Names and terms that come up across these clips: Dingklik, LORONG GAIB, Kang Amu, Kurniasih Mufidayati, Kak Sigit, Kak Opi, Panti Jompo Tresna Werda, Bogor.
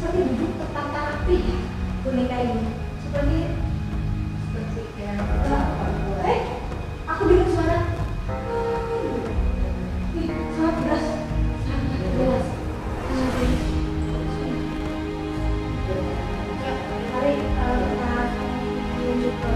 seperti duduk tertata rapi boneka ini, seperti kayak aku dengar suara sangat keras, sangat keras. Mari kita menuju ke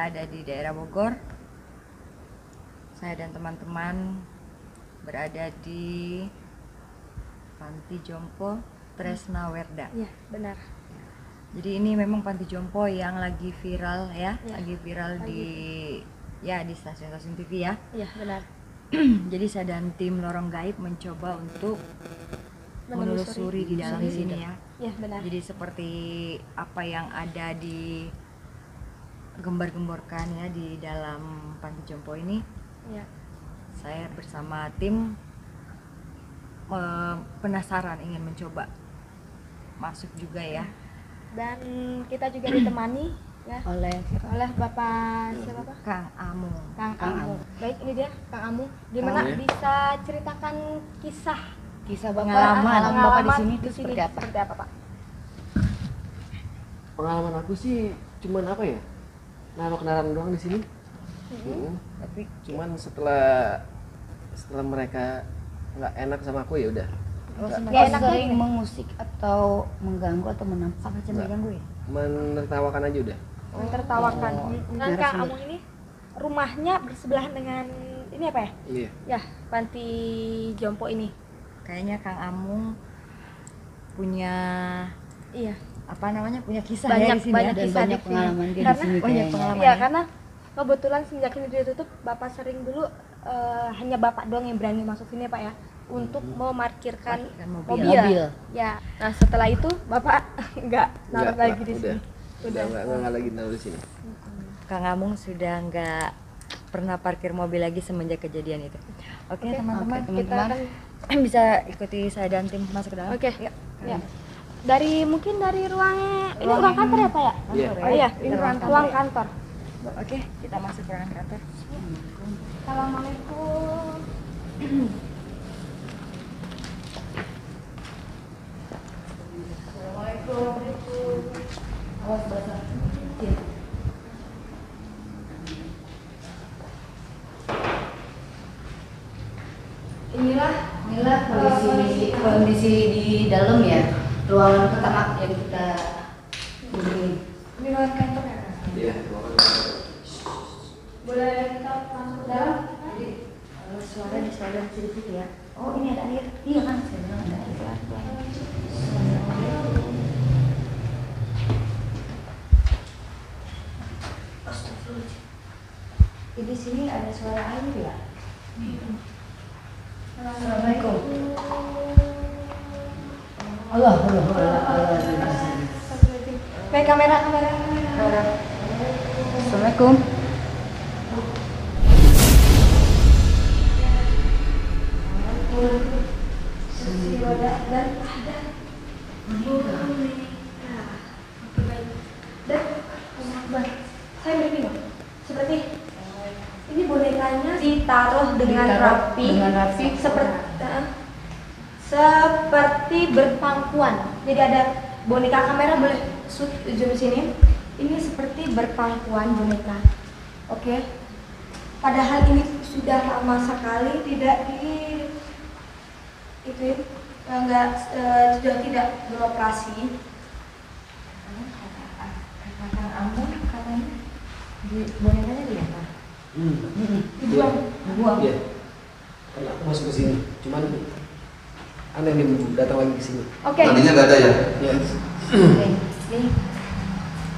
ada di daerah Bogor. Saya dan teman-teman berada di Panti Jompo Tresna Werda. Iya, benar. Jadi ini memang Panti Jompo yang lagi viral ya, ya. lagi viral. di stasiun-stasiun TV ya. Iya, benar. Jadi saya dan tim Lorong Gaib mencoba untuk menelusuri di dalam sini ya. Iya, benar. Jadi seperti apa yang ada di gembar-gemborkan ya di dalam Panti Jompo ini ya. Saya bersama tim penasaran ingin mencoba masuk juga ya, dan kita juga ditemani ya oleh Bapak siapa Pak? Kang Amu. Kang Amu. Baik, ini dia Kang Amu, dimana bisa ceritakan kisah Bapak, pengalaman Bapak di sini itu seperti apa Pak? Pengalaman aku sih cuman apa ya, kenalan doang di sini. Tapi cuman setelah mereka nggak enak sama aku ya udah. Nggak enak sering mengusik atau mengganggu atau menampar? Macam mengganggu ya? Menertawakan aja udah. Menertawakan. Nah, Kang Amu ini rumahnya bersebelahan dengan ini apa ya? Iya. Ya, Panti Jompo ini. Kayaknya Kang Amu punya punya kisah banyak ya di sini, banyak pengalaman dia di sini, banyak pengalaman ya, karena kebetulan sejak ini dia tutup, Bapak sering dulu hanya Bapak doang yang berani masuk sini Pak ya, untuk memarkirkan mobil. Ya, nah setelah itu Bapak nggak lagi di sini, udah nggak lagi naruh di sini. Kang Amung sudah nggak pernah parkir mobil lagi semenjak kejadian itu. Oke, teman-teman, kita kan bisa ikuti saya dan tim masuk ke dalam. Oke, ya. Dari ruang kantor ya Pak ya? Yeah. Oh iya, ini ruang kantor. Oke, kita masuk ke ruang kantor. Assalamualaikum. Assalamualaikum. Awas basah. Inilah kondisi di dalam ya. Ruangan pertama yang kita kunjungi. Ini ruangan kantor ya? Iya, ruangan kantor. Boleh kita masuk ke dalam? Jadi suara disodorin sedikit ya. Oh, ini ada air. Iya kan? Saya bilang ada air. Astagfirullahaladzim. Di sini ada suara air ya? Iya. Assalamualaikum. Allah. Baik, kamera. Assalamualaikum. Dan saya bingung. Seperti ini bonekanya ditaruh dengan rapi seperti berpangkuan. Jadi ada boneka kamera, boleh zoom sini. Ini seperti berpangkuan boneka. Oke. Padahal ini sudah lama sekali tidak beroperasi. bonekanya dia apa? Dibuang. Iya. Karena aku masuk ke sini, cuman aneh nih muncul, datang lagi ke sini. Oke. Tadinya nggak ada ya? Iya. Nih.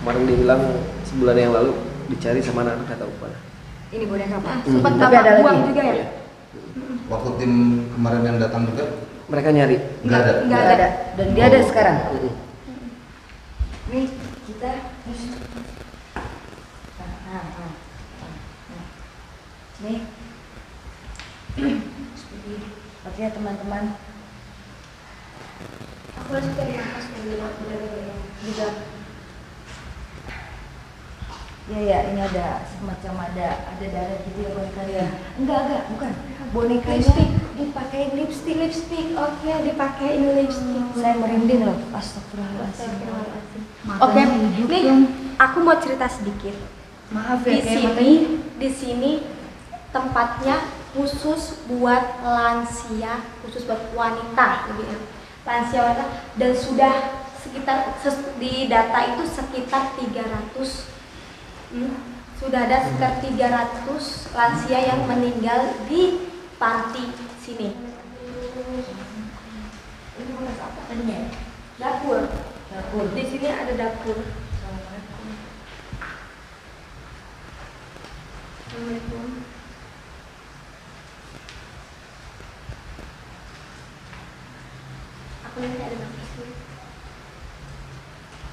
Kemarin dia bilang sebulan yang lalu dicari sama anak-anak kata Upana. Ini boneka apa? Sempat bapak buang juga ya? Waktu tim kemarin yang datang juga? Mereka nyari. Nggak ada. Dan dia ada sekarang. Nih kita. Nih. Seperti artinya teman-teman. Aku langsung dari atas menggunakan benda-benda juga. Ya ini ada semacam ada darah gitu ya bonekanya. Enggak bukan. Bonekanya dipakai lipstik. Oke, dipakai lipstik. Saya merinding loh. Astagfirullahaladzim. Oke, nih aku mau cerita sedikit. Maaf ya, di sini tempatnya khusus buat lansia, khusus buat wanita, gitu ya. Lansia wanita, dan sudah sekitar di data itu sekitar 300 sudah ada sekitar 300 lansia yang meninggal di panti sini. Ini bekas apa? Dapur. Di sini ada dapur. Assalamualaikum. Aku nanti ada dapur sini.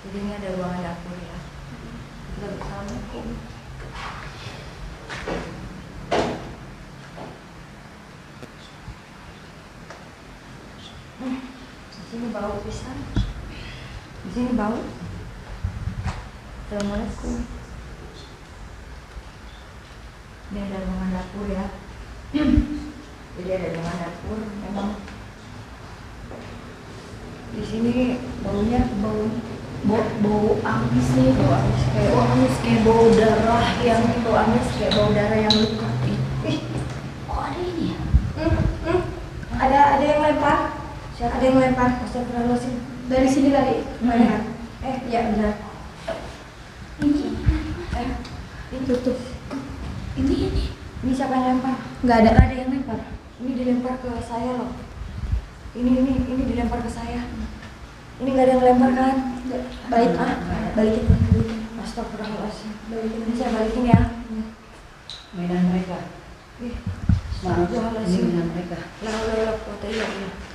Jadi ini ada ruangan dapur ya. Assalamualaikum. Di sini bau pisang. Di sini bau. Assalamualaikum. Ini ada ruangan dapur ya. Jadi ada ruangan dapur, memang di sini baunya bau amis kayak bau amis kayak bau darah yang luka. Kok ada ini ya? Ada yang lempar. Siapa? Ada yang lempar. Astagfirullahaladzim. Dari sini tadi. Mana? Ya benar. Ini. Ini tutup. Ini siapa yang lempar? Nggak ada yang lempar. Ini dilempar ke saya loh. Ini dilempar ke saya. Ini nggak ada yang lempar kan? Balikin. Astagfirullahaladzim. Balikin, saya balikin ya. Mainan mereka. Astagfirullahaladzim. Mainan mereka. Lalu proteinnya.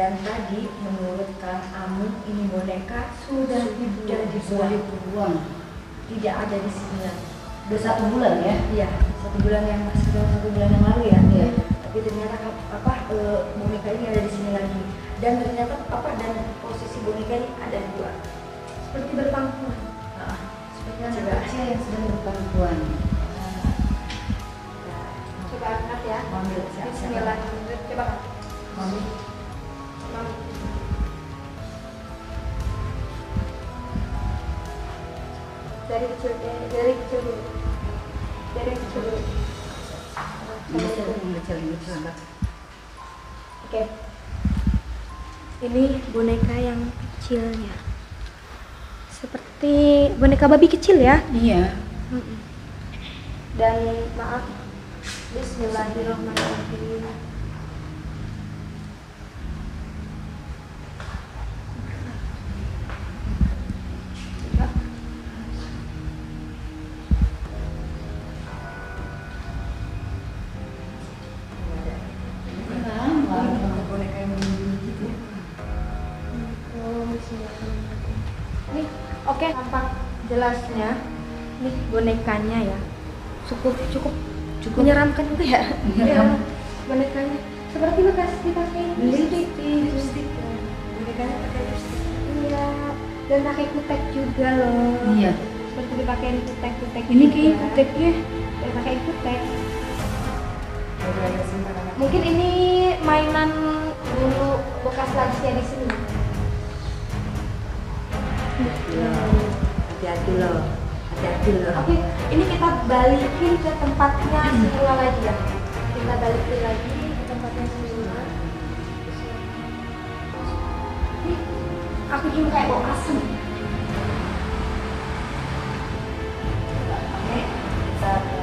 Dan tadi menurut Kang Amu ini boneka sudah dibuang. Tidak ada di sini lagi. Udah 1 bulan ya? Iya, 1 bulan yang masih 1 bulan yang lalu ya. Iya. Tapi ternyata boneka ini ada di sini lagi. Dan ternyata dan posisi boneka ini ada 2. Seperti berpangkuan. Seperti anak kecil yang sedang berpangkuan. Coba angkat ya. Ambil Bismillah. Coba angkat. Dari kecil dulu. Oke. Ini boneka yang kecilnya. Seperti boneka babi kecil ya? Iya. Dan maaf. Bismillahirrahmanirrahim. Nih, oke, tampak jelasnya. Nih bonekanya ya. Cukup menyeramkan itu ya. Ya, bonekanya seperti bekas dipakai lipstik. Bonekanya pakai lipstik. Iya, dan pakai kutek juga loh. Iya. Seperti dipakai kutek. Ini kayak kuteknya pakai kutek. Mungkin ini mainan dulu bekas lansia di sini. Hati-hati loh. Oke, ini kita balikin ke tempatnya semula lagi ya. Kita balikin lagi ke tempatnya semula. Nih, aku juga kayak bau asem. Oke, kita ke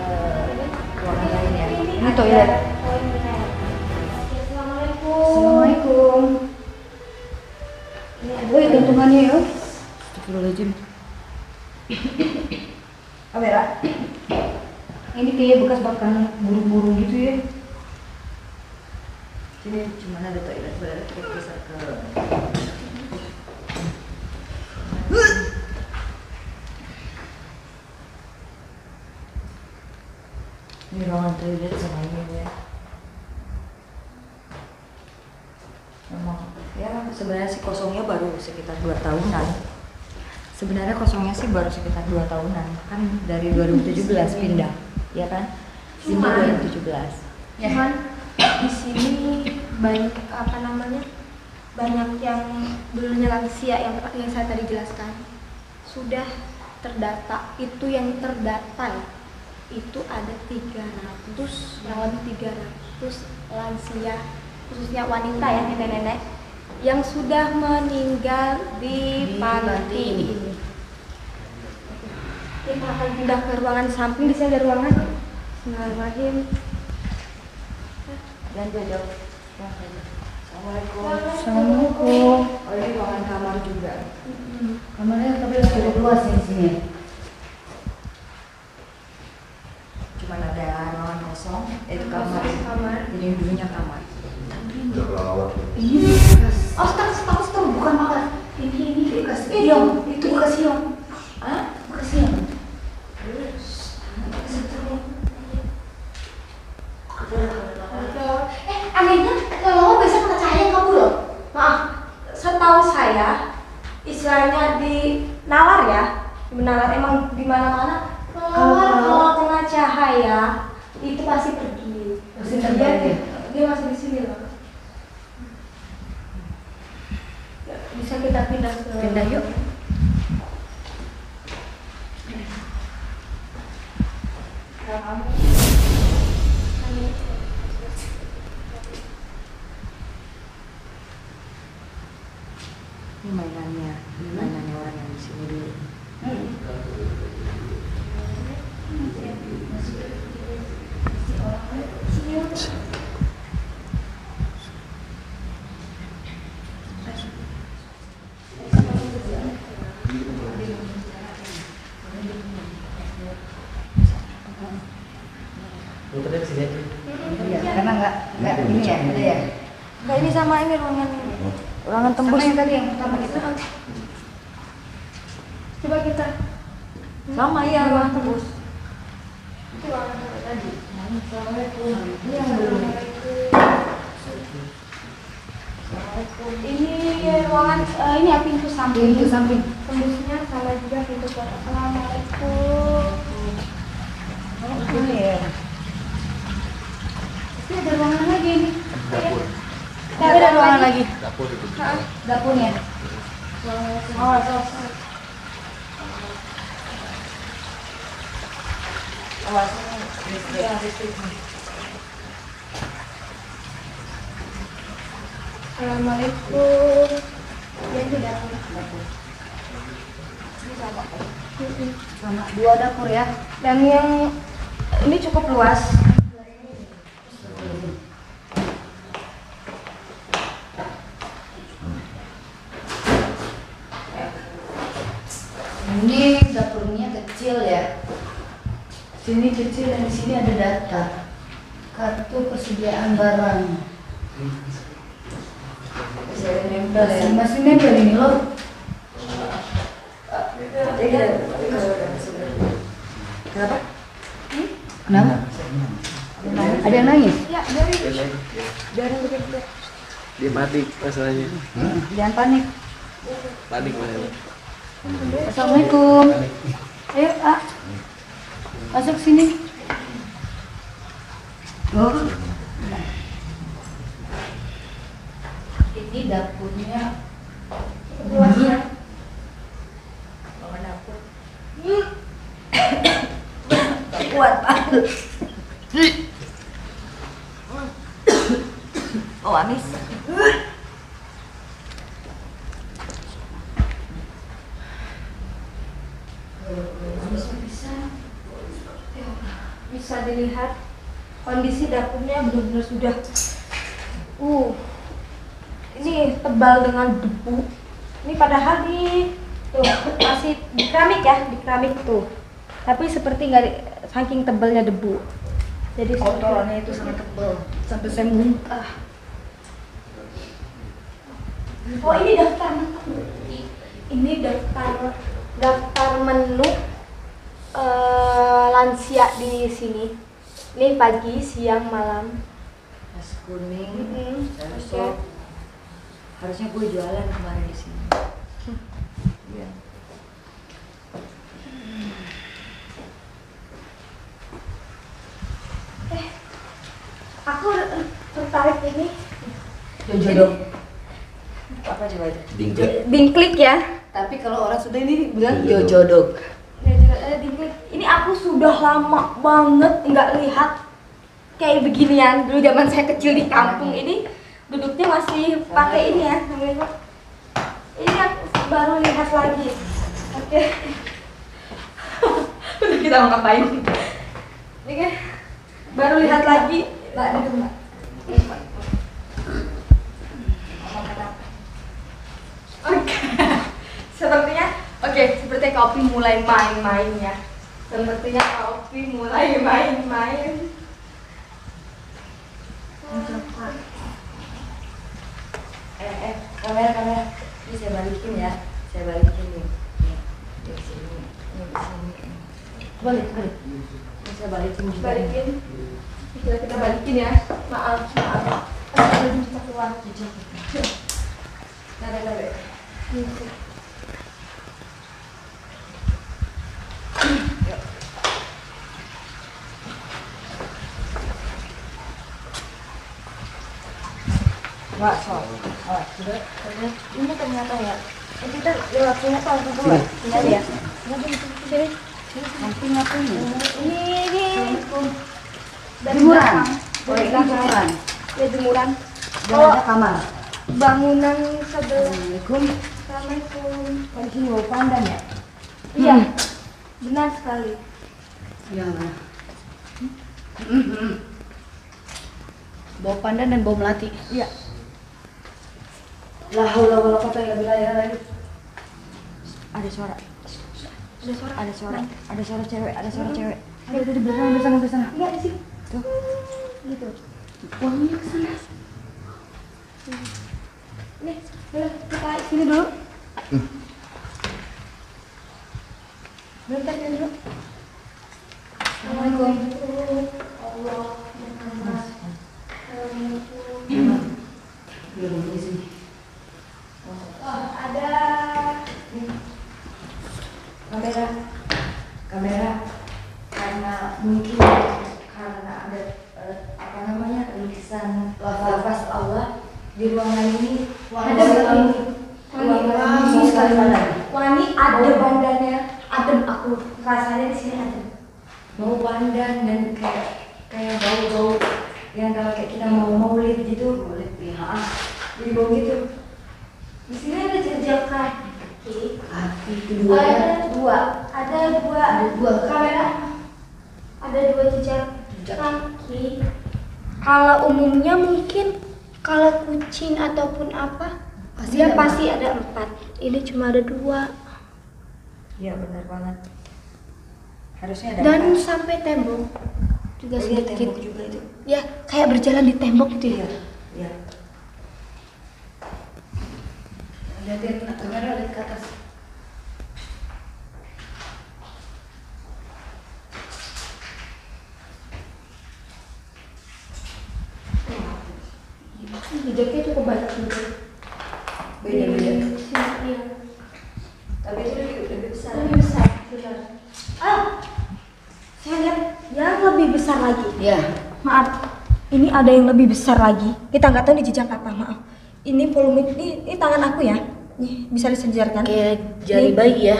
ruangan lain ya. Ini toilet. Assalamualaikum. Woi, tentuannya ya. Astagfirullahaladzim. Kamera, ini kayak bekas bakar buru-buru gitu ya. Sini cuma ada toilet baru kita bisa ke. Ini ruangan toilet sama ini ya. Memang ya sebenarnya sih kosongnya baru sekitar 2 tahunan. Sebenarnya kosongnya sih baru sekitar 2 tahunan, kan dari 2017 pindah, ya kan? Pindah 2017. Ya kan? Di sini banyak banyak yang dulunya lansia yang saya tadi jelaskan sudah terdata. Itu yang terdata itu ada 300 lansia, khususnya wanita ya, nenek-nenek yang sudah meninggal di panti ini. Kita akan pindah ke ruangan samping. Di sini ada ruangan. Bismillahirrahmanirrahim. Dan jauh. Assalamualaikum. Assalamualaikum. Oh, ini ruangan kamar juga. Kamarnya tapi lebih luas di sini. Cuman ada ruangan kosong. Itu kamar. Jadi dulunya kamar. Ini bekas. Astagfirullah, bukan makan. Ini bekas. Hilang, itu bekas hilang. Hah? Bekas hilang. Terus, anehnya kalau besok percaya kamu loh. Maaf, setahu saya istilahnya di nalar ya, benalar emang di mana-mana. Kalau kena cahaya itu pasti pergi. Dia masih di sini loh. Bisa kita pindah ke yuk. Ini mainannya, orang yang di sini dulu. Tembus sama yang tadi yang pertama kita. Coba kita sama ya ruang tembus. Itu ruangan tadi. Ini ruangan ini ya pintu samping. Tembusnya sama juga pintu keluar. Assalamualaikum. Ini ya. Ini ada ruangan lagi nih. Ada ruangan lagi. Dapur itu. Dapurnya. Oh, awas. Assalamualaikum. Dia di dapur. Ini sama. Sama 2 dapur ya. Dan yang ini cukup luas. Ini dapurnya kecil ya. Sini kecil dan di sini ada data kartu persediaan barang. Masih nempel ini loh. Kenapa? Kenapa? Ada yang nangis? Ya, dari begitu. Dia panik masalahnya. Jangan panik. Panik masalahnya. Assalamualaikum. Ayo, Pak. Masuk sini. Oh. Ini dapurnya. Luasnya. Mama dapur. Kuat, Pak. Oh, amis. Bisa dilihat kondisi dapurnya benar-benar sudah ini tebal dengan debu. Ini padahal di tuh masih di keramik ya, di keramik tuh. Tapi seperti nggak saking tebalnya debu. Jadi kotorannya itu sangat tebal sampai saya muntah. Oh, ini daftar menu lansia di sini. Ini pagi, siang, malam. Nasi kuning, sop. Harusnya gue jualan kemarin di sini. Iya. Aku tertarik ini. Jodoh. Apa coba aja? Dingklik ya. Tapi kalau orang sudah ini bilang jojodok. Dingklik. Ini aku sudah lama banget nggak lihat kayak beginian. Dulu zaman saya kecil di kampung ini duduknya masih pakai ini ya. Ini aku baru lihat lagi. Oke. Untuk kita mau ngapain? Oke. Baru lihat lagi. Mbak, duduk Mbak. Sepertinya Kak Opi mulai main-main ya. Sepertinya Kak Opi mulai main-main. Kamera. Ini saya balikin ya. Saya balikin nih. Di sini. Balik. Saya balikin juga. Balikin. Kita balikin ya. Maaf. Aduh, kita keluar. Nggak. Wah, ini ternyata ya. Kita lewatnya tahun kedua. Benar ya? Ini. Jemuran. Ya, jemuran. Kalau ada kamar. Bangunan sebelah. Assalamualaikum. Panti Jompo Pandan ya? Iya. Benar sekali. Iya. Bau pandan dan bau melati. Iya. La haula wala quwwata illa billah. Ada suara cewek. Ayo udah di sana. Enggak di sini. Tuh. Gitu. Wanginya ke sana. Nih, boleh kita sini dulu. Bentar ya dulu. Assalamualaikum. Ini cuma ada 2. Iya, benar banget. Harusnya ada. Dan empat. Sampai tembok juga sedikit. Tembok juga itu. Ya, kayak berjalan di tembok gitu ya. Iya. Lihatin kamera, lihat ke atas. Tapi itu lebih besar. Lebih besar. Benar. Ah, saya lihat yang lebih besar lagi. Ya. Maaf, ini ada yang lebih besar lagi. Kita nggak tahu ini jejak apa. Maaf. Ini volume ini tangan aku ya. Nih, bisa disejarkan. Kayak jari bayi ya.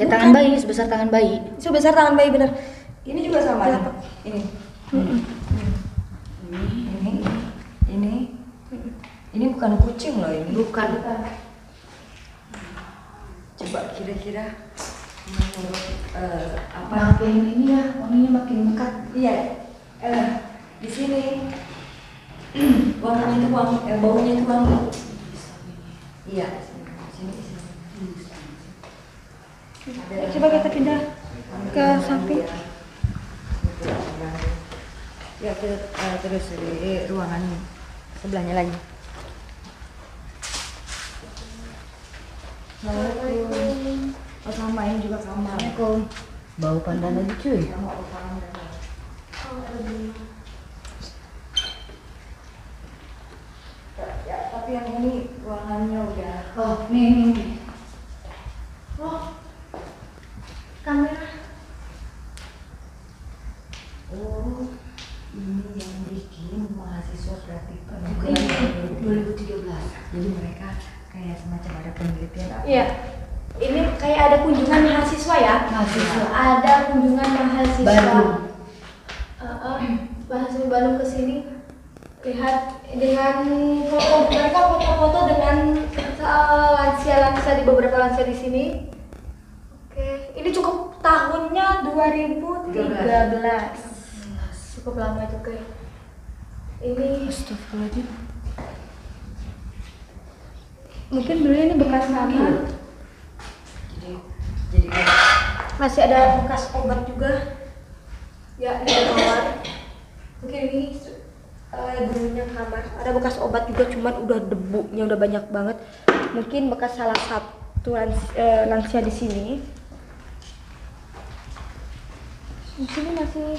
Kayak tangan bayi, sebesar tangan bayi. Sebesar tangan bayi, benar. Ini juga sama. Ini. Ini bukan kucing loh ini. Bukan. Coba kira-kira menurut apa? Makin ini ya, warnanya makin mekat. Iya. Di sini warnanya itu wangi, baunya itu wangi. Iya. Sini. Coba kita pindah ke samping. Ya, terus di ruangan sebelahnya lagi. Assalamualaikum. Oh, sama ini juga sama. Assalamualaikum. Bau pandan lagi cuy. Ya, tapi yang ini ruangannya udah. Oh, nih. Oh. Kamera. Oh, ini yang bikin mahasiswa kreatif bukan 2013. Jadi mereka kayak semacam ada penelitian apa? Iya. Ini kayak ada kunjungan mahasiswa ya? Mahasiswa. Ada kunjungan mahasiswa. Baru. Mahasiswa baru kesini. Lihat dengan foto mereka foto-foto dengan lansia-lansia di beberapa lansia di sini. Oke, ini cukup tahunnya 2013. Cukup lama juga. Ini astagfirullahaladzim. Mungkin dulu ini bekas kamar. Jadi masih ada bekas obat juga. Ya, di kamar. Mungkin ini gurunya kamar. Ada bekas obat juga, cuman udah debunya udah banyak banget. Mungkin bekas salah satu lansia di sini. Di sini masih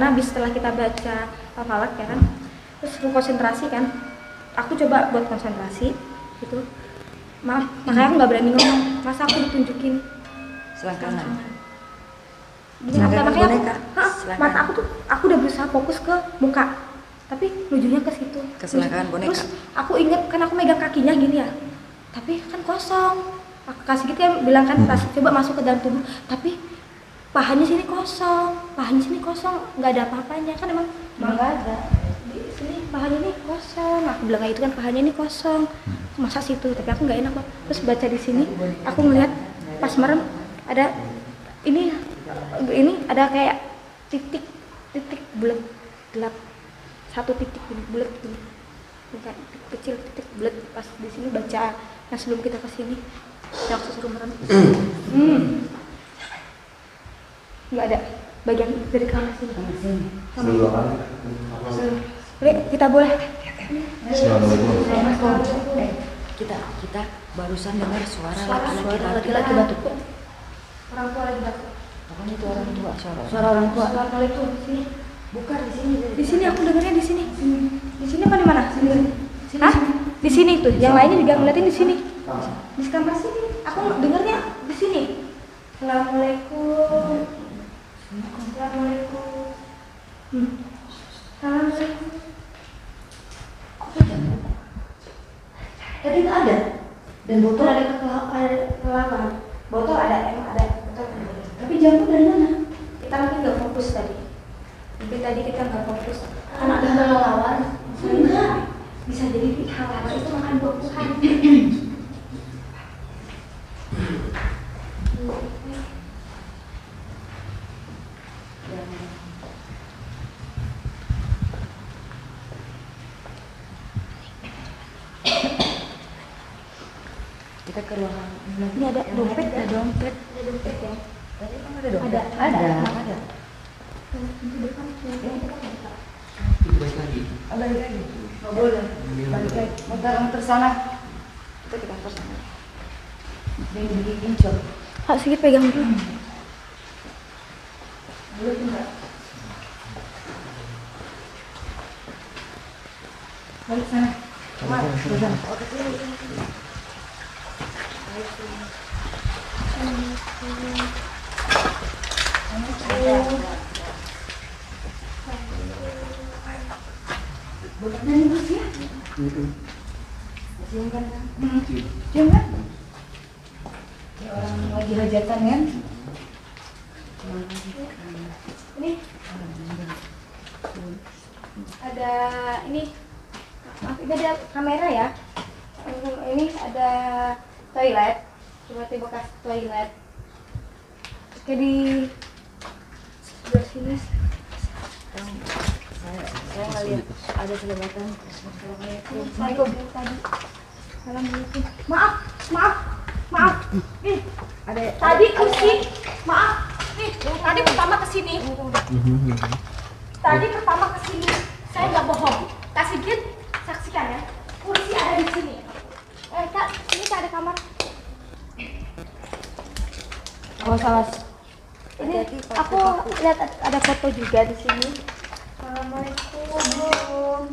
Karena habis setelah kita baca Falak ya kan, terus aku konsentrasi kan, aku coba buat konsentrasi gitu, maaf makanya aku nggak berani ngomong, masa aku ditunjukin selangkangan makanya mata aku tuh, aku udah berusaha fokus ke muka tapi lujunya ke situ, ke selangkangan boneka. Terus aku inget kan aku megang kakinya gini ya, tapi kan kosong. Kasih gitu ya, bilang kan coba masuk ke dalam tubuh, tapi pahanya sini kosong, nggak ada apa-apanya kan, emang nggak ada di sini, pahanya ini kosong. Aku bilang kayak itu kan, pahanya ini kosong, masa situ, tapi aku nggak enak kok. Terus baca di sini, aku melihat pas merem ada ini ada kayak titik bulat gelap, satu titik bulat ini, bukan kecil, titik bulat pas di sini baca. Nah sebelum kita kesini yang aku suruh merem, nggak ada bagian dari kamar sini. Kita boleh. Kita barusan dengar suara laki-laki batuk. Orang tua lagi batuk. Pokoknya itu orang tua, suara orang tua. Suara itu di sini. Bukan di sini. Di sini aku dengarnya di sini. Di sini apa di mana? Hah? Di sini tuh. Yang lainnya juga ngeliatin di sini. Di kamar sini. Aku dengarnya di sini. Assalamualaikum. Assalamualaikum. Assalamualaikum. Tadi nggak ada. Dan botol ada kelapa. Botol ada, emang ada. Tapi jambu dari mana? Kita mungkin nggak fokus tadi. Mungkin tadi kita nggak fokus. Karena ada kelelawar. Enggak. Bisa jadi kelelawar itu makan buah Tuhan. Kita ke ruangan ini, ada dompet, ada dompet, ada dompet ya, tadi kan ada dompet, ada itu depan balik lagi nggak boleh balik lagi, muter sana, kita tersana yang begini kincol. Pak sedikit pegang dulu. Boleh enggak? Balik sana. Boleh bos ya? Siang kan? Siang kan? Ya, orang lagi hajatan kan? Ini ada ini, maaf ini ada kamera ya. Ini ada toilet, seperti bekas toilet. Jadi sebelah sini saya ngeliat ada kelebatan. Assalamualaikum. Maaf. Nih, tadi kursi. Maaf. Nih, tadi pertama kesini. Saya nggak bohong. Kak Sigit, saksikan ya. Kursi ada di sini. Kak, ini Kak ada kamar. Oh, salah. Ini aku lihat ada foto juga di sini. Assalamualaikum.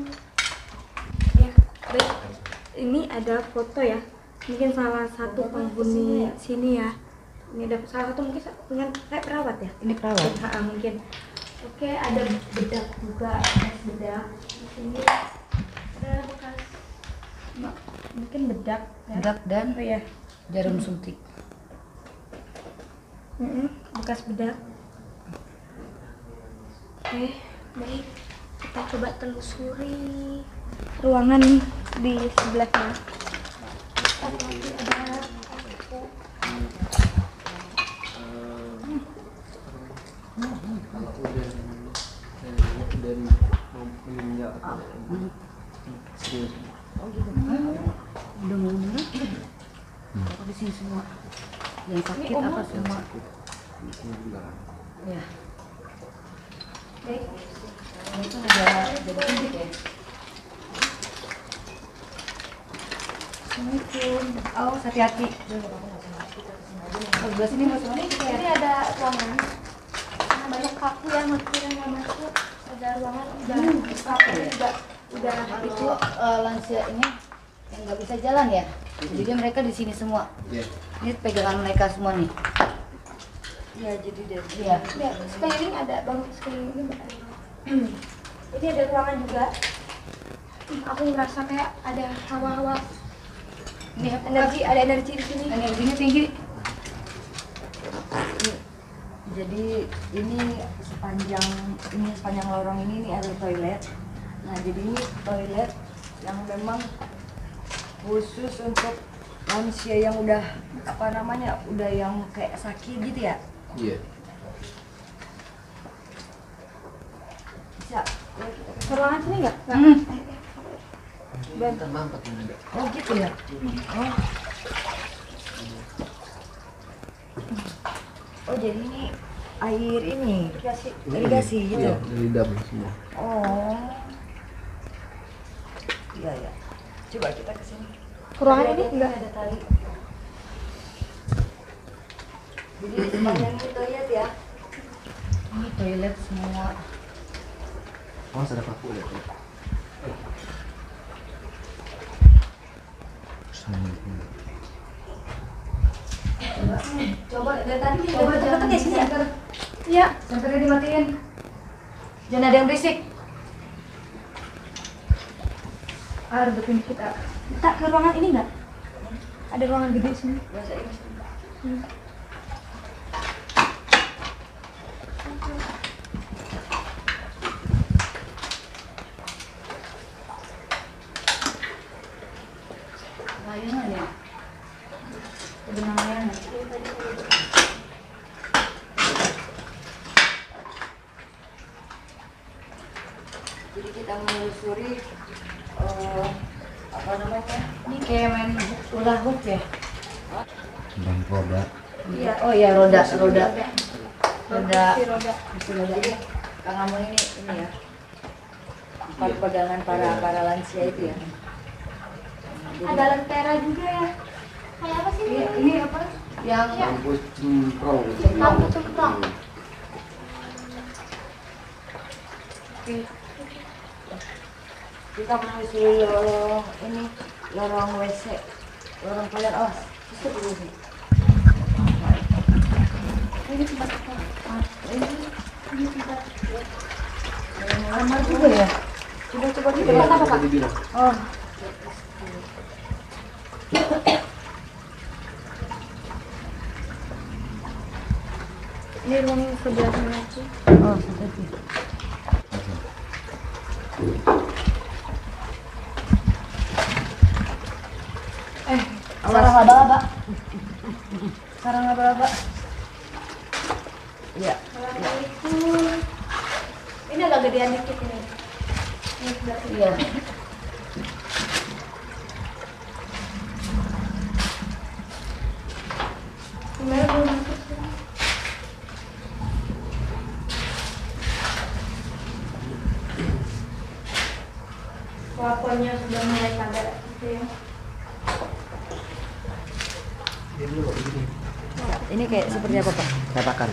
Ya, baik. Ini ada foto ya. Mungkin salah satu penghuni sini ya, ini ada salah satu mungkin dengan kayak perawat ya, ini perawat mungkin. Oke, ada bedak juga, bedak di sini ada bekas mungkin bedak ya? Bedak dan oh, ya, jarum suntik, bekas bedak. Oke, baik, kita coba telusuri ruangan di sebelahnya. Semua yang sakit apa semua ya. Itu ada titik ya. Assalamualaikum. Awas, hati-hati. Sebelah sini, Mas. Ini ada ruangan. banyak kaku yang akhirnya nggak masuk, ada ruangan udah itu lansia ini yang nggak bisa jalan ya, jadi mereka di sini semua. Ini pegangan mereka semua nih. Ya jadi dari ya sekeliling ada bangun sekeliling ini ada ruangan juga. Aku merasa kayak ada hawa-hawa energi, ada energi di sini, energinya tinggi. Jadi ini sepanjang lorong ini ada toilet. Nah jadi ini toilet yang memang khusus untuk lansia yang udah yang kayak sakit gitu ya. Iya. Bisa ke ruangan sini nggak? Bentar mampet juga. Oh gitu ya. Oh. Oh jadi ini air ini irigasi gitu. Iya, dari dam semua. Oh. Iya ya. Coba kita ke sini. Ruangan ini enggak ada tali. Jadi sepanjang ini toilet ya. Ini toilet semua. Oh, ada paku ya. Assalamualaikum. Coba dari tadi coba ya sini. Iya, senternya dimatiin. Jangan ada yang berisik. Air depan kita. Tak ke ruangan ini enggak? Ada ruangan gede sini. Bahasa Inggris. Layangan ya. Benang layangan. Jadi kita menelusuri ini kayak main ulah hoop ya? Bang roda. Iya. Oh iya roda. Kang Amu ini ya. Empat pegangan para lansia itu ya. Ada lentera juga ya. Kayak apa sih ini? Ya, ini apa? Yang lampu cemprong. Oke. Kita menelusuri lorong ini, lorong WC, lorong toilet. Oh, itu dulu sih. Ini tempat apa? Ini tempat kamar juga ya? Coba kita lihat apa Pak? Oh. Ini ruang sebelah sana sih. Oh, sebelah sini. Sarang laba-laba. Iya. Ini agak gedean dikit ini. Iya. Gimana belum masuk sih? Pokoknya sudah mulai sadar gitu ya. Ini kayak seperti apa Pak? Tatakan.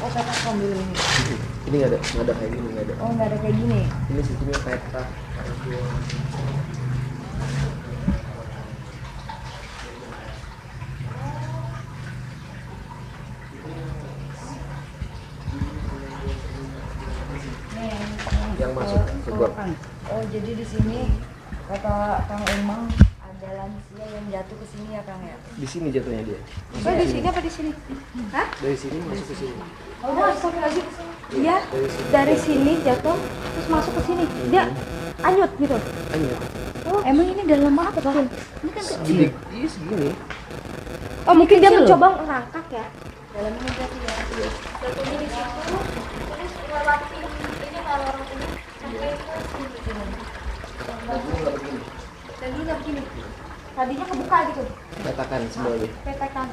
Oh tatakan dulu ini. Ini nggak ada kayak gini, nggak ada. Oh nggak ada kayak gini. Ini sistemnya petak. Yang masuk ke gor. Oh jadi di sini kata Kang Emang. Lansia yang jatuh ke sini ya Kang ya? Di sini jatuhnya dia. Oh di sini apa di sini? Hah? Dari sini masuk ke sini. Oh masuk lagi ke sini? Iya. Dari sini jatuh terus masuk ke sini. Dia anyut gitu. Anyut. Oh emang ini dalam apa Pak? Ini kan kecil. Iya segini. Oh mungkin dia mencoba merangkak ya? Dalamnya berarti ya. Jatuhnya di situ terus melewati ini lorong ini sampai ke sini. Tadinya begini. Tadinya kebuka gitu. Petakan semuanya. Petakan.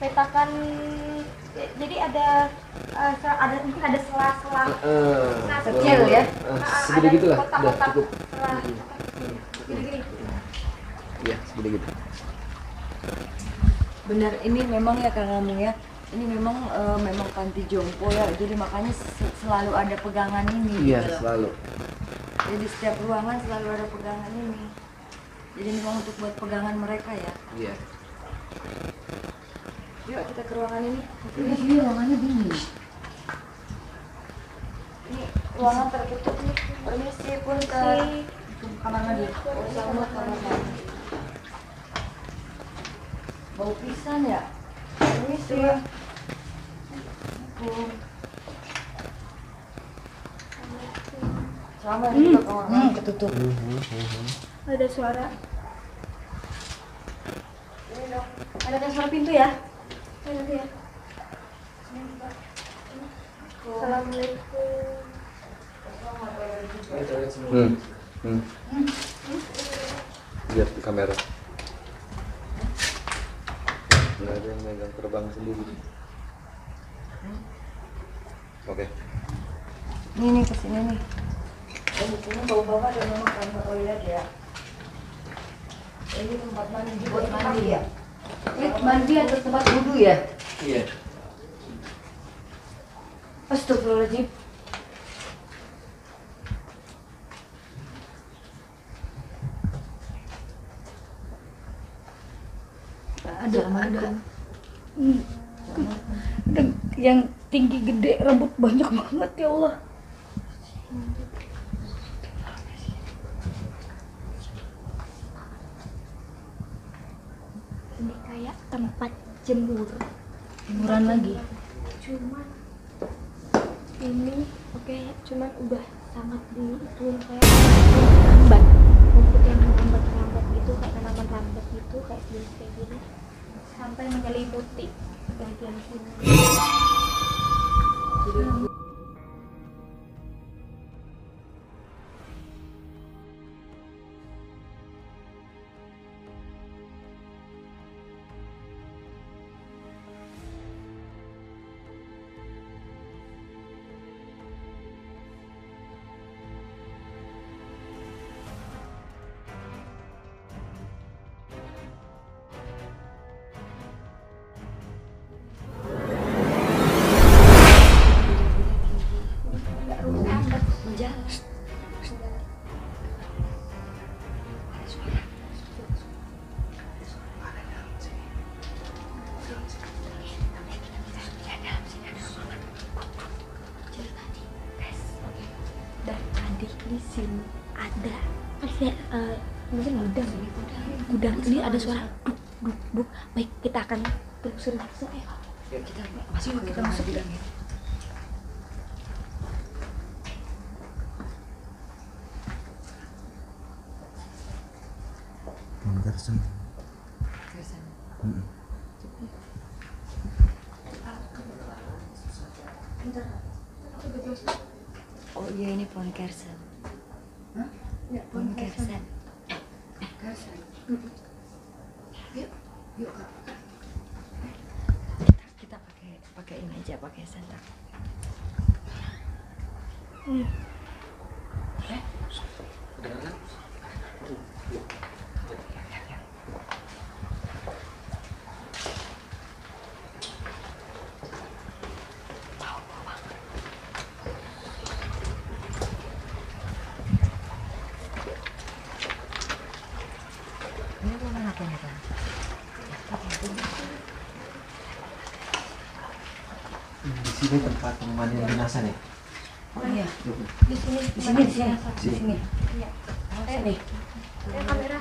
Petakan. Jadi ada mungkin ada sela-sela. Kecil ya. Segede gitu lah. Udah cukup. Segede gitu. Iya, segede gitu. Benar, ini memang ya Kang Amu ya. Ini memang memang panti jompo ya. Jadi makanya selalu ada pegangan ini. Iya, gitu. Selalu. Jadi di setiap ruangan selalu ada pegangan ini. Jadi memang untuk buat pegangan mereka ya. Iya. Yuk kita ke ruangan ini. Ini ruangannya dingin. Ini ruangan tertutup nih. Ini sih pun ke kamarnya dia. Sama kamarnya. Bau pisan ya. Ini sih. Sama juga kamarnya tertutup. Ada suara. Ini dong. Ada suara pintu ya? Ada ya. Assalamualaikum. Lihat di kamera. Nggak ada yang megang terbang sendiri. Oke. Ini kesini nih. Ini bau-bau ada memang kamar toilet ya. Ini tempat mandi, buat mandi ya. Ini mandi atau tempat wudu ya? Iya. Astagfirullahaladzim. Ada yang tinggi gede, rambut banyak banget ya Allah. Ini kayak tempat jemuran lagi. Cuman ini cuman udah sangat dingin kayak rambat. Rumput yang rambat-rambat gitu, kayak tanaman rambat gitu, kayak jenis kayak gini. Sampai menyelimuti bagian sini. Gudang ini ada suara duk. Baik, kita akan telusuri. Ayo kita masuk gudang ya. Oh iya, ini pohon kersen. Hah? Ya, pohon kersen. Yuk Kak. Kita pakai ini aja, pakai sendal. Boleh? Ini tempat pemandian jenazah nih. Oh iya. Di sini. Iya. Nih. Ya, kamera.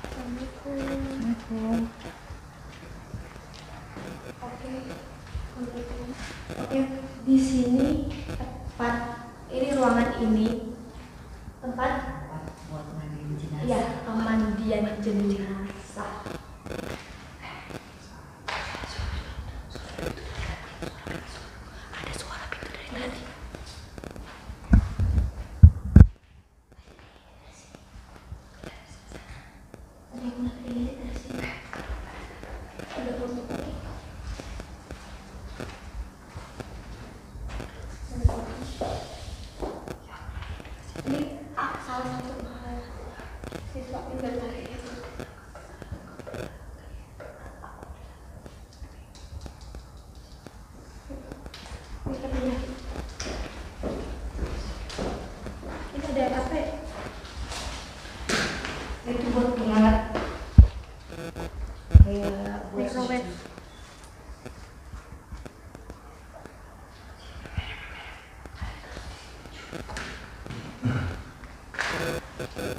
Assalamualaikum. Oke. Ya, di sini tempat ini ruangan ini tempat buat pemandian jenazah. Iya, pemandian jenazah. kayak microwave. Cuma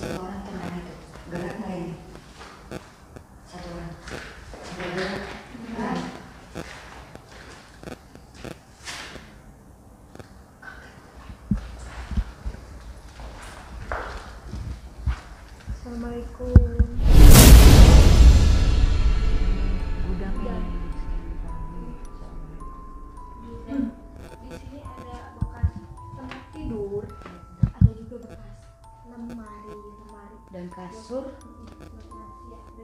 satu orang tenang itu, gerak nggak ini? Satu orang, satu gerak. Assalamualaikum. Gudang ya. Di sini ada bekas tempat tidur, ada juga bekas lemari dan kasur.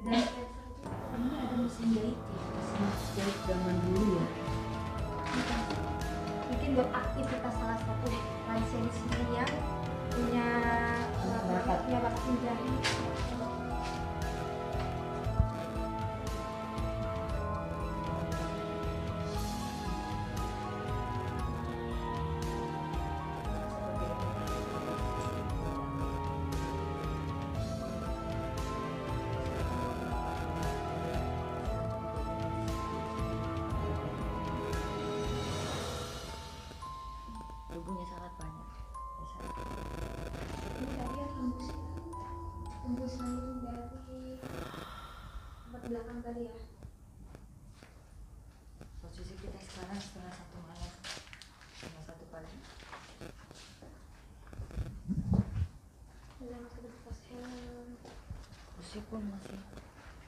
Dan ini ada mesin jahit zaman dulu ya. Mungkin buat aktivitas salah satu lansia di sini yang punya mesin jahit. Debunya sangat banyak. Ini tadi tembusan dari tempat belakang tadi ya. Posisi kita sekarang 12:30 malam, 1:30 pagi. Kursi pun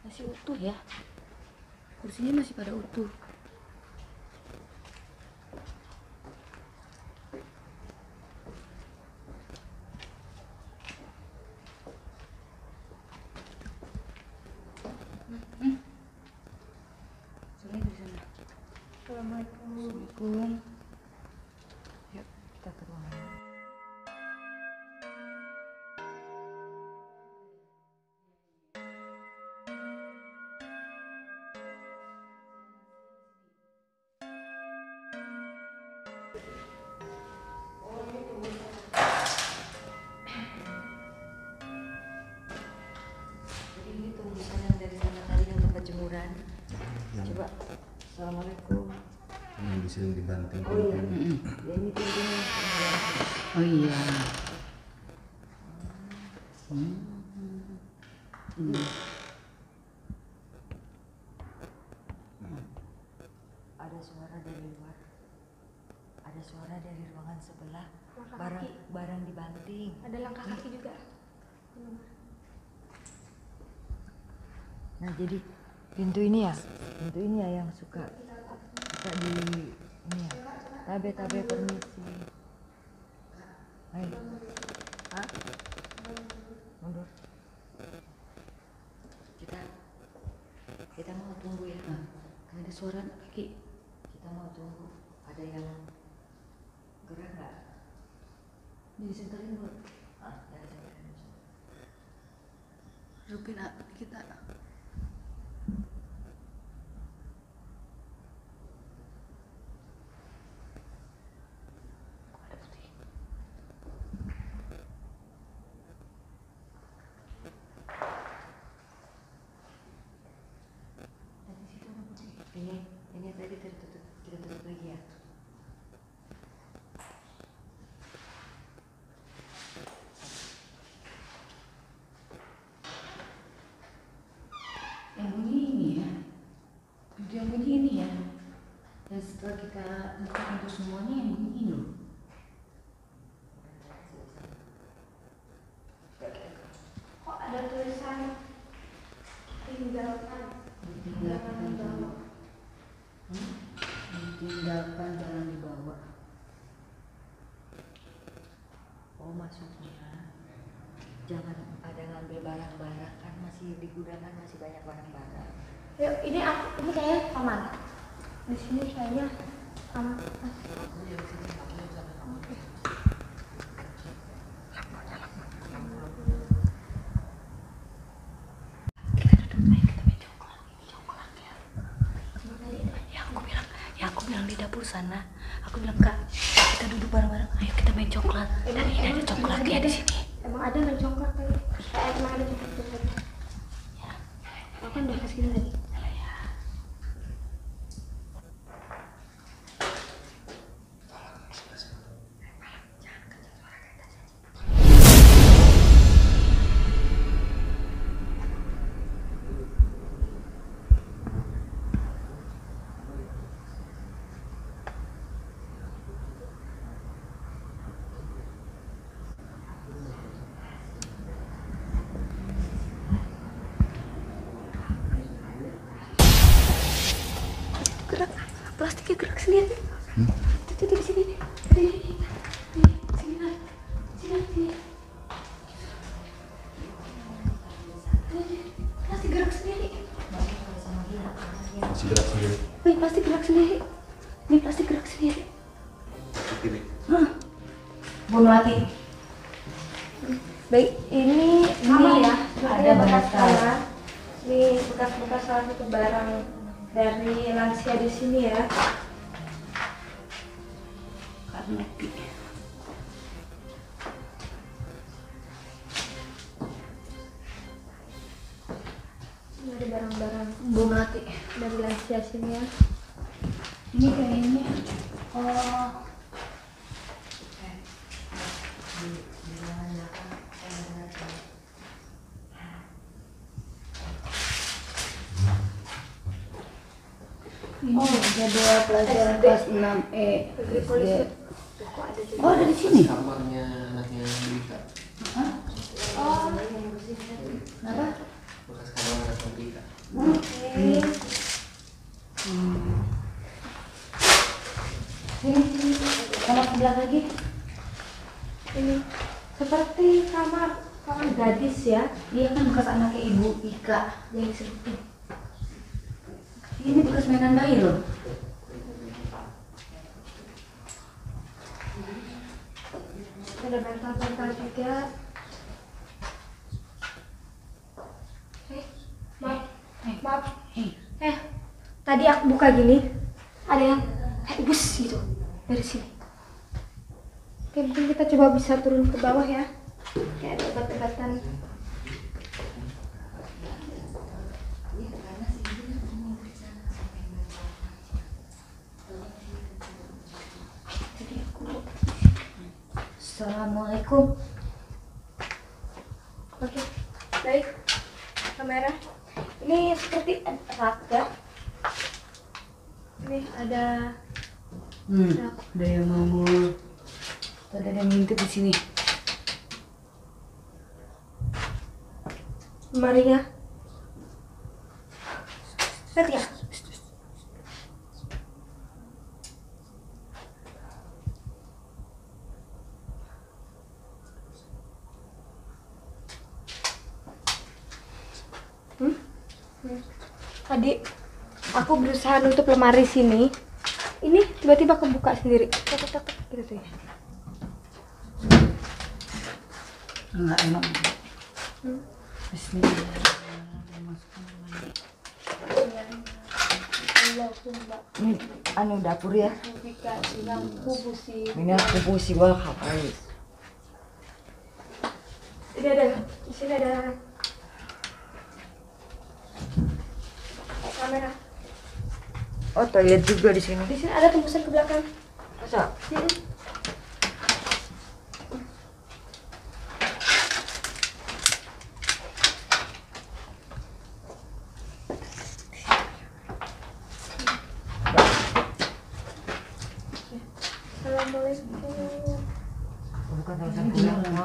masih utuh ya. Kursinya masih pada utuh. Assalamualaikum. Yuk kita ke rumah. Jadi ini tumbusan yang dari sana tadi yang tempat jemuran. Coba. Assalamualaikum. Yang disini dibanting. Oh iya. Ini pintunya. Oh iya. Ada suara dari luar. Ada suara dari ruangan sebelah. Barang dibanting. Ada langkah kaki juga. Nah jadi pintu ini ya yang suka di ini ya. Tabe permisi. Hai. Hah? Mundur. Kita mau tunggu ya. Karena ada suara kaki. Kita mau tunggu. Ada yang gerak nggak? Disenterin bro. Rukin kita. Ini tadi tertutup, kita tutup lagi ya. Yang bunyi ini ya. Dan setelah kita buka pintu semuanya yang bunyi ini loh. Kok ada tulisan tinggalkan. Tinggalkan jalan di bawah. Oh maksudnya jangan ada ngambil barang-barang, kan masih digunakan, masih banyak barang-barang. Yuk ini kayaknya aman. Di sini kayaknya aman. Sana aku bilang kak kita duduk bareng-bareng, ayo kita main coklat. Tadi ada coklat ya di sini. Emang ada main coklat tadi? Emang ada coklat. kan udah kasih tadi. Plastiknya gerak sendiri. Itu di sini nih. Sini. Plastik gerak sendiri. Wih, plastik gerak sendiri. Ini plastik gerak sendiri. Ini. Bu Melati. Baik, ini sama ya. Ada bekas kalah. Ini bekas-bekas salah satu barang dari lansia di sini ya. Karena ada barang-barang bom mati dari lansia sini ya. Ini kayaknya jadwal pelajaran kelas 6E. Oh, ada di sini. Kamarnya anaknya Dika. Oh. Kenapa? Bekas kamar anaknya Dika. Ini kamar sebelah lagi. Ini seperti kamar gadis ya. Dia kan bekas anaknya Ibu Ika yang disebut. Ini bekas mainan bayi loh. Ada bantal-bantal juga. Maaf. Tadi aku buka gini, ada yang bus gitu dari sini. Oke, mungkin kita coba bisa turun ke bawah ya. Kayak ada obat-obatan. Assalamualaikum. Oke, baik. Kamera. Ini seperti rak ya. Ini ada. Ada yang mau. Ada yang ngintip di sini. Lemarinya. Lihat ya. Tadi aku berusaha nutup lemari sini, ini tiba-tiba kebuka sendiri. Tek gitu ya. Enggak enak. Bismillahirrahmanirrahim. Ini anu dapur ya. Ini aku pusi wal khapais. Ini ada, di sini ada. Kamera. Oh, toilet juga di sini. Di sini ada tembusan ke belakang. Masa? Assalamualaikum. Bukan tembusan ke belakang.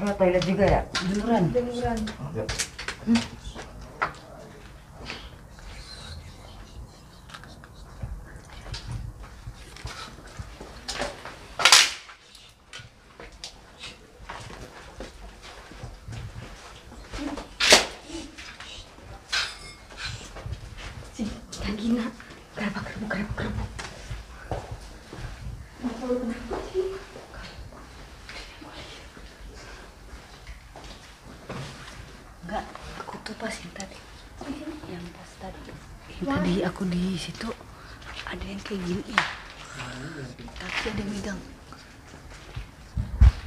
Oh, toilet juga ya? Beneran. Tadi aku di situ ada yang kayak gini ya. Tapi ada yang megang.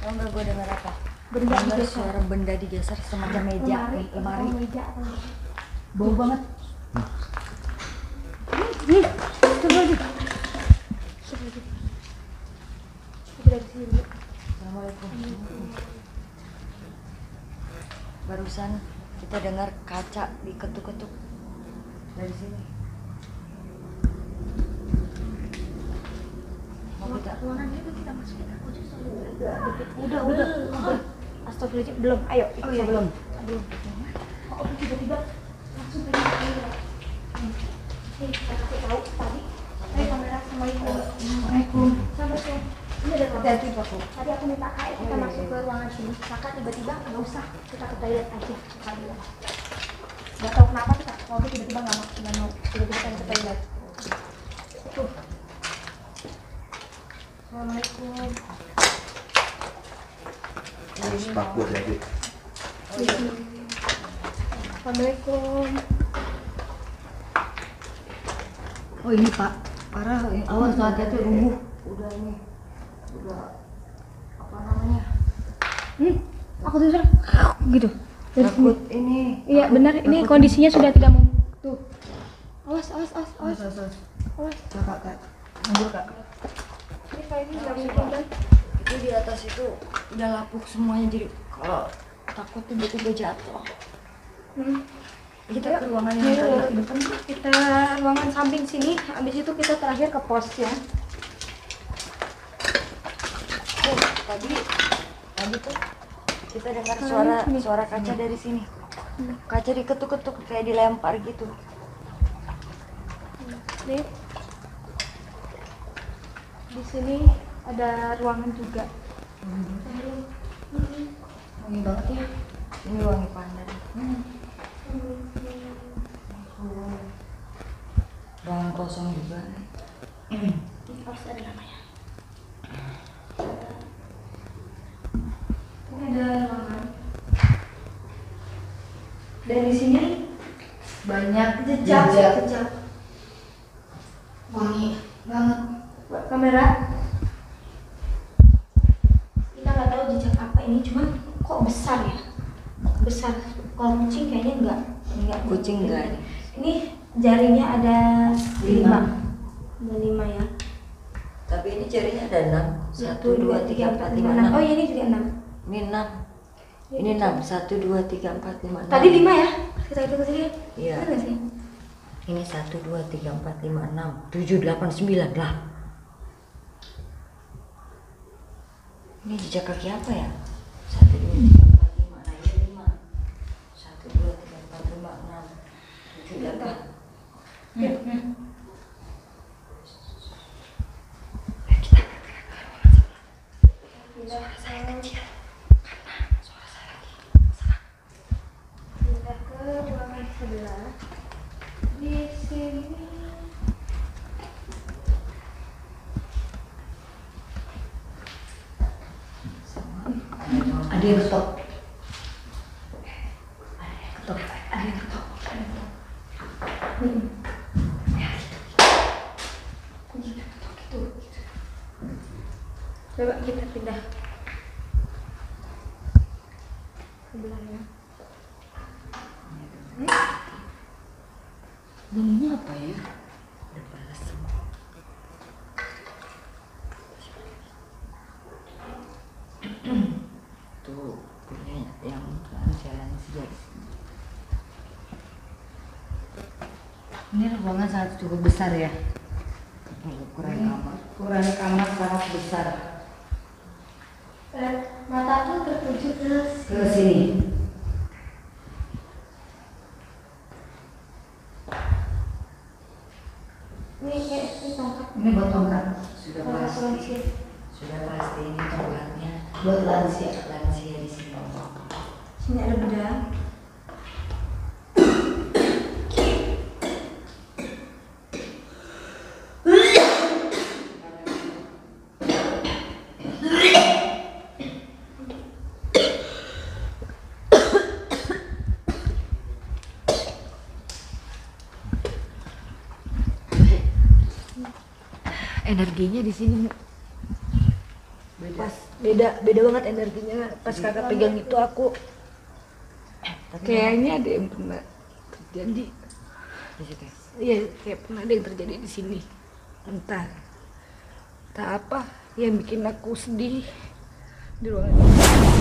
Enggak, gue dengar apa? Benda digeser. Suara benda digeser semacam meja, lemari. Bau banget. Nih, coba lagi. Kita di sini. Assalamualaikum. Barusan kita dengar kaca diketuk-ketuk dari sini. Mau kita ruangan itu kita masukin aku aja. Udah. Astagfirullah, belum. Ayo, ikut. Oh, iya, belum. Oh, tiba-tiba langsung pengen kamera. Nih, kita kasih tahu tadi. Ayo kamera, assalamualaikum. Assalamualaikum. Sabar ya. Ini ada ruangan. Tadi aku minta Kak kita masuk ke ruangan sini. Kakak tiba-tiba nggak usah, kita ke toilet aja. Nggak tahu kenapa sih Kak. Waktu tiba-tiba nggak mau. Tiba-tiba pengen ke toilet. Tuh. Assalamualaikum. Harus paku lagi. Assalamualaikum. Oh ini Pak, parah. Awas hati-hati rumbuh. Udah ini, udah apa namanya? Aku tuh gitu. Takut ini. Iya benar, ini kondisinya sudah tidak mau. Tuh, awas. Kakak, mundur Kak. Ini kayak ini nggak mungkin. Itu di atas itu udah lapuk semuanya, jadi kalau takut tiba-tiba jatuh. Kita ke ruangan yang depan. Kita ruangan samping sini, habis itu kita terakhir ke pos ya. Tadi tuh kita dengar suara kaca dari sini. Kaca diketuk-ketuk kayak dilempar gitu. Nih. Di sini ada ruangan juga. Wangi banget ya. Ini wangi pandan. Ruangan kosong juga. Ini harus ada namanya. Ini ada ruangan. Dan di sini banyak jejak. Wangi banget. Kamera. Ini cuman kok besar ya? Besar. Kalau kucing kayaknya enggak. Kucing enggak. Ini jarinya ada 5 ya. Tapi ini jarinya ada 6. 1, 2, 3, 4, 5, 6. Oh iya ini juga 6. Ini 6. Ini 6. 1, 2, 3, 4, 5, 6. Tadi 5 ya? Kita hitung ke sini. Iya. Benar sih? Ini 1, 2, 3, 4, 5, 6, 7, 8, 9 lah. Ini jejak kaki apa ya? 1, 2, 3, 4, 5, 6, 5. 1, 2, 3, 4, 5, 6, 7, 8. Kita bergerak. Suara saya kecil karena suara saya lagi serak. Pindah ke ruangan sebelah. Di sini. Ada yang ketok. Gitu. Coba kita pindah ke belakang. Bunyinya apa ya? Udah balas semua. Punya yang jalan sejauh ini. Ruangan sangat cukup besar ya. Ukuran kamar sangat besar. Mata tuh tertuju ke sini. Ini buat tongkat. Sudah pasti ini tempatnya buat lansia di sini. Sini ada bedang. Energinya di sini bebas. beda banget energinya pas kakak pegang itu. Aku kayaknya ada yang pernah terjadi di situ. Iya, kayak pernah ada yang terjadi di sini, entah apa yang bikin aku sedih di ruangan.